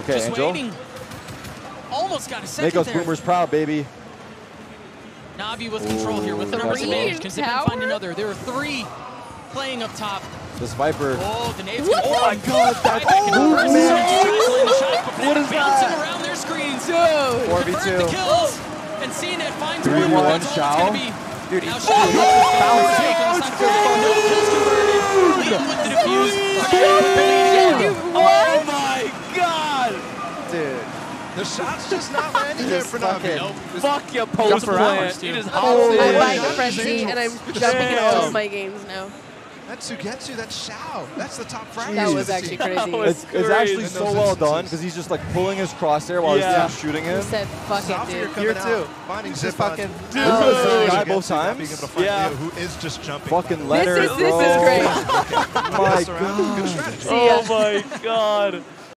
Okay, just Angel. Waiting. Almost got a second there. Makos Boomers proud, baby. Navi with control here with the numbers advantage. Because they can find another. There are three playing up top. This Viper. Oh, the nade's going. Oh my God, that's movement. What is that? Around their screens. 4v2. And seeing that finds one. 3-1, Shao. Dude, he's oh my God! Dude. The shot's just not landing there for nothing. Fuck your post plant. It is hostile. I like Frenzy, and I'm jumping in all of my games now. That's Sugetsu, that's Shao. That's the top frag. That was actually crazy. It's actually so well done because he's just like pulling his crosshair while he's shooting him. He said, fuck it, dude. Here too. Finding Zipon. Dude. Both times. Yeah. Who is just jumping. Fucking letter. This is great. My God. Oh my God.